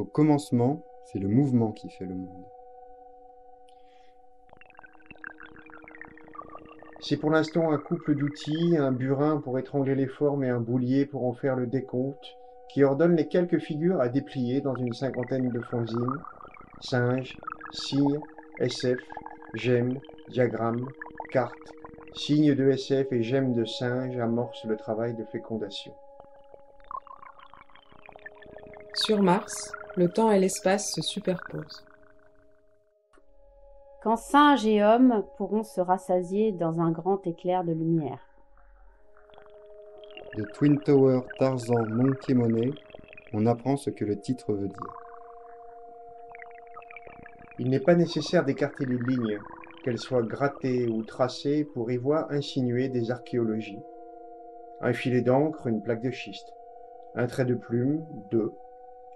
Au commencement, c'est le mouvement qui fait le monde. C'est pour l'instant un couple d'outils, un burin pour étrangler les formes et un boulier pour en faire le décompte, qui ordonne les quelques figures à déplier dans une cinquantaine de fanzines, singe, cire, SF, gemme, diagramme, carte, signe de SF et gemme de singe amorce le travail de fécondation. Sur Mars, le temps et l'espace se superposent. Quand singes et hommes pourront se rassasier dans un grand éclair de lumière. De Twin Tower, Tarzan, Monkey Money, on apprend ce que le titre veut dire. Il n'est pas nécessaire d'écarter les lignes, qu'elles soient grattées ou tracées, pour y voir insinuer des archéologies. Un filet d'encre, une plaque de schiste, un trait de plume, deux,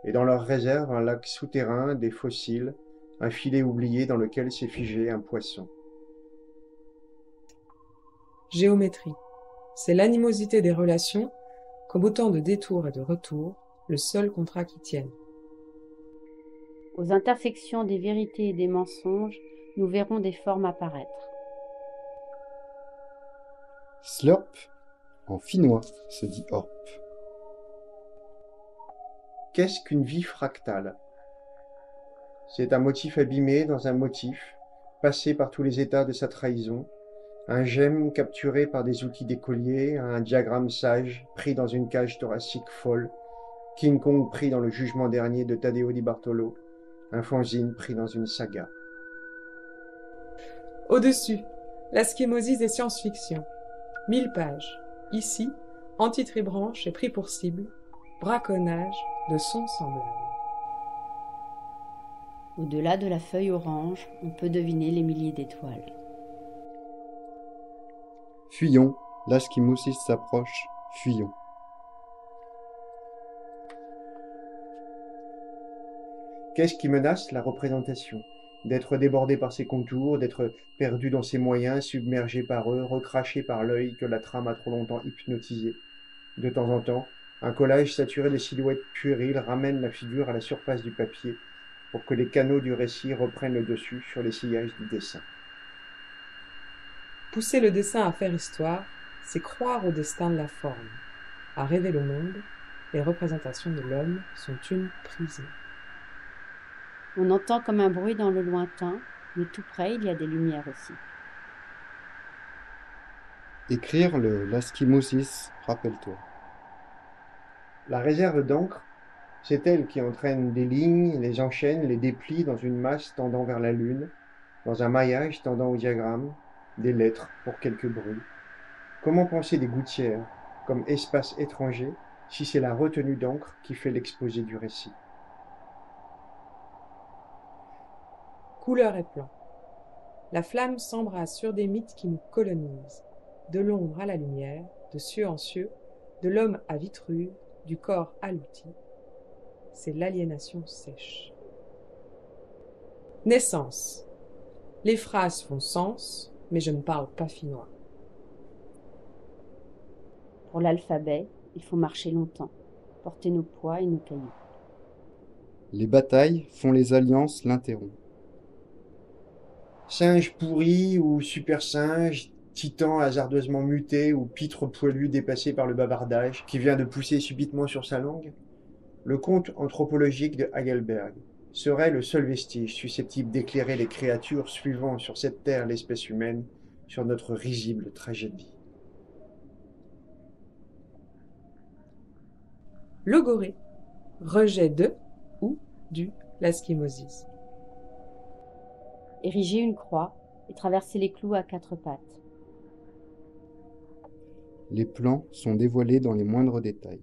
et dans leur réserve un lac souterrain, des fossiles, un filet oublié dans lequel s'est figé un poisson. Géométrie. C'est l'animosité des relations, comme autant de détours et de retours, le seul contrat qui tienne. Aux intersections des vérités et des mensonges, nous verrons des formes apparaître. Slurp, en finnois, se dit orp. Qu'est-ce qu'une vie fractale ? C'est un motif abîmé dans un motif, passé par tous les états de sa trahison, un gemme capturé par des outils d'écolier, un diagramme sage pris dans une cage thoracique folle, King Kong pris dans le jugement dernier de Taddeo di Bartolo, un fanzine pris dans une saga. Au-dessus, Laskimooses et science-fiction. 1000 pages. Ici, anti-tribranche et pris pour cible, braconnage de sons semblables. Au-delà de la feuille orange, on peut deviner les milliers d'étoiles. Fuyons, Laskimooses s'approche, fuyons. Qu'est-ce qui menace la représentation ? D'être débordé par ses contours, d'être perdu dans ses moyens, submergé par eux, recraché par l'œil que la trame a trop longtemps hypnotisé. De temps en temps, un collage saturé de silhouettes puériles ramène la figure à la surface du papier, pour que les canaux du récit reprennent le dessus sur les sillages du dessin. Pousser le dessin à faire histoire, c'est croire au destin de la forme, à rêver le monde, les représentations de l'homme sont une prison. On entend comme un bruit dans le lointain, mais tout près il y a des lumières aussi. Écrire le Laskimooses, rappelle-toi. La réserve d'encre, c'est elle qui entraîne des lignes, les enchaîne, les déplie dans une masse tendant vers la lune, dans un maillage tendant au diagramme, des lettres pour quelques bruits. Comment penser des gouttières comme espace étranger si c'est la retenue d'encre qui fait l'exposé du récit? Couleur et plan. La flamme s'embrase sur des mythes qui nous colonisent, de l'ombre à la lumière, de cieux en cieux, de l'homme à Vitruve, du corps à l'outil. C'est l'aliénation sèche. Naissance. Les phrases font sens, mais je ne parle pas finnois. Pour l'alphabet, il faut marcher longtemps, porter nos poids et nos cailloux. Les batailles font les alliances l'interrompent. Singe pourri ou super singe, titan hasardeusement muté ou pitre poilu dépassé par le bavardage qui vient de pousser subitement sur sa langue. Le conte anthropologique de Hagelberg serait le seul vestige susceptible d'éclairer les créatures suivant sur cette terre l'espèce humaine sur notre risible tragédie. Logoré, rejet de ou du Laskimooses. Ériger une croix et traverser les clous à 4 pattes. Les plans sont dévoilés dans les moindres détails.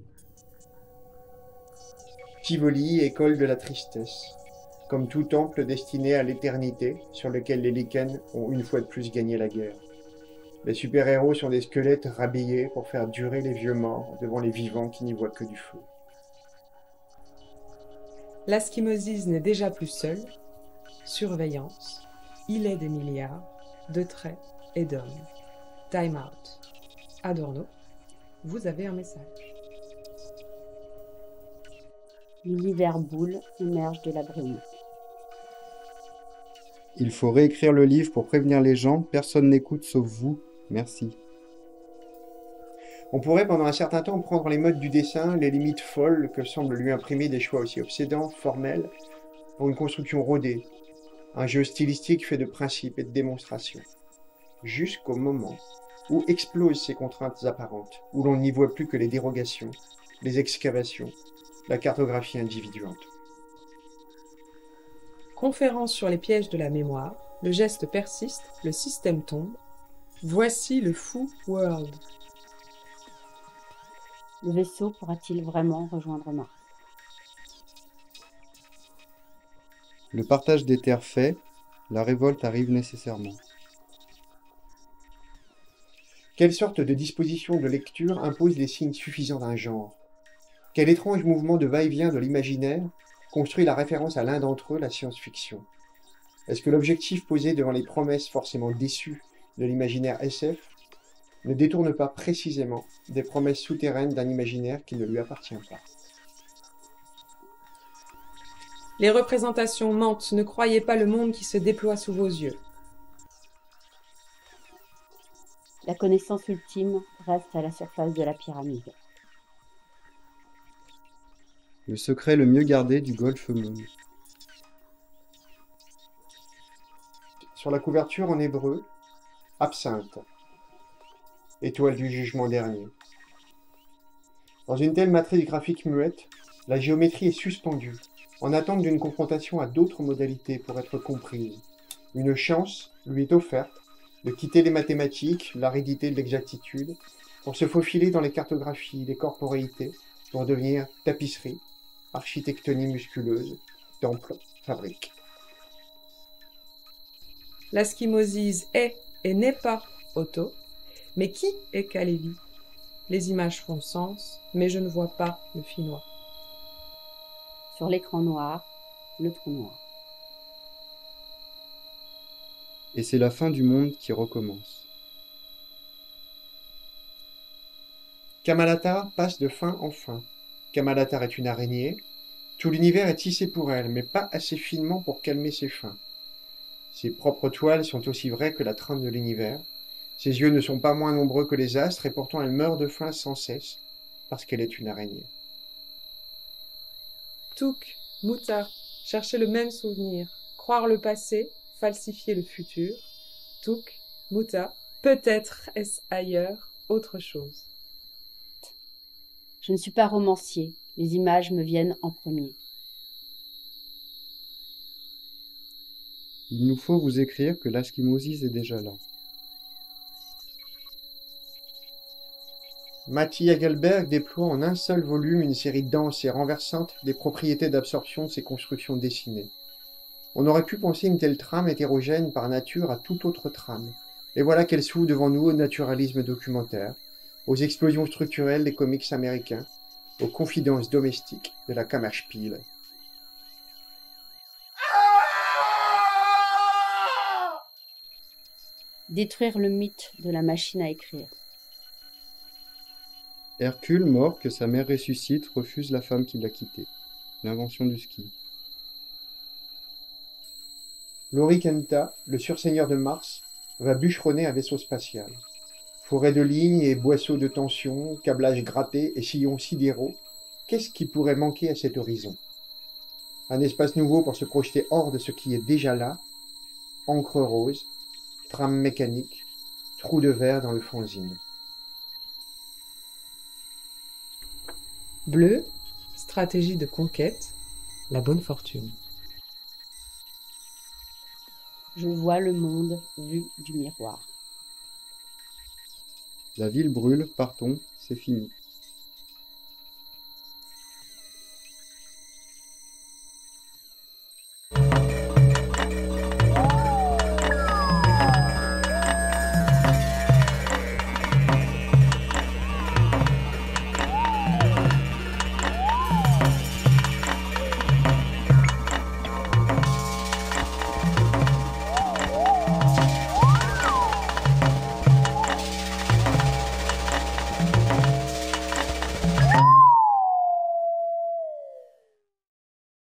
Tivoli, école de la tristesse, comme tout temple destiné à l'éternité, sur lequel les lichens ont une fois de plus gagné la guerre. Les super-héros sont des squelettes rhabillés pour faire durer les vieux morts devant les vivants qui n'y voient que du feu. Laskimooses n'est déjà plus seul. Surveillance, il est des milliards, de traits et d'hommes. Time out. Adorno, vous avez un message. l'univers boule émerge de la brume. Il faut réécrire le livre pour prévenir les gens. Personne n'écoute sauf vous. Merci. On pourrait pendant un certain temps prendre les modes du dessin, les limites folles que semblent lui imprimer des choix aussi obsédants, formels, pour une construction rodée, un jeu stylistique fait de principes et de démonstrations. Jusqu'au moment où explosent ces contraintes apparentes, où l'on n'y voit plus que les dérogations, les excavations, la cartographie individuante. Conférence sur les pièges de la mémoire, le geste persiste, le système tombe. Voici le fou world. Le vaisseau pourra-t-il vraiment rejoindre Mars? Le partage des terres fait, la révolte arrive nécessairement. Quelle sorte de disposition de lecture impose les signes suffisants d'un genre? Quel étrange mouvement de va-et-vient de l'imaginaire construit la référence à l'un d'entre eux, la science-fiction? Est-ce que l'objectif posé devant les promesses forcément déçues de l'imaginaire SF ne détourne pas précisément des promesses souterraines d'un imaginaire qui ne lui appartient pas? Les représentations mentent, ne croyez pas le monde qui se déploie sous vos yeux. La connaissance ultime reste à la surface de la pyramide. Le secret le mieux gardé du golfe monde. Sur la couverture en hébreu, absinthe, étoile du jugement dernier. Dans une telle matrice graphique muette, la géométrie est suspendue, en attente d'une confrontation à d'autres modalités pour être comprise. Une chance lui est offerte de quitter les mathématiques, l'aridité de l'exactitude, pour se faufiler dans les cartographies, les corporéités, pour devenir tapisserie, architectonie musculeuse, temple, fabrique. Laskimooses est et n'est pas auto, mais qui est Kalévi? Les images font sens, mais je ne vois pas le finnois. Sur l'écran noir, le trou noir. Et c'est la fin du monde qui recommence. Kamalata passe de fin en fin. Kamalata est une araignée. Tout l'univers est tissé pour elle, mais pas assez finement pour calmer ses fins. Ses propres toiles sont aussi vraies que la trame de l'univers. Ses yeux ne sont pas moins nombreux que les astres, et pourtant elle meurt de faim sans cesse, parce qu'elle est une araignée. Touk, Mouta, chercher le même souvenir, croire le passé, falsifier le futur. Touk, Mouta, peut-être est-ce ailleurs, autre chose. Je ne suis pas romancier, les images me viennent en premier. Il nous faut vous écrire que Laskimooses est déjà là. Matti Hagelberg déploie en un seul volume une série dense et renversante des propriétés d'absorption de ces constructions dessinées. On aurait pu penser une telle trame hétérogène par nature à toute autre trame, et voilà qu'elle s'ouvre devant nous au naturalisme documentaire, aux explosions structurelles des comics américains, aux confidences domestiques de la Kammerspiele. Détruire le mythe de la machine à écrire. Hercule, mort que sa mère ressuscite, refuse la femme qui l'a quitté. L'invention du ski. L'Oricenta, le surseigneur de Mars, va bûcheronner un vaisseau spatial. Forêt de lignes et boisseaux de tension, câblage gratté et sillons sidéraux, qu'est-ce qui pourrait manquer à cet horizon? Un espace nouveau pour se projeter hors de ce qui est déjà là, encre rose, trame mécanique, trou de verre dans le fanzine. Bleu, stratégie de conquête, la bonne fortune. Je vois le monde vu du miroir. La ville brûle, partons, c'est fini.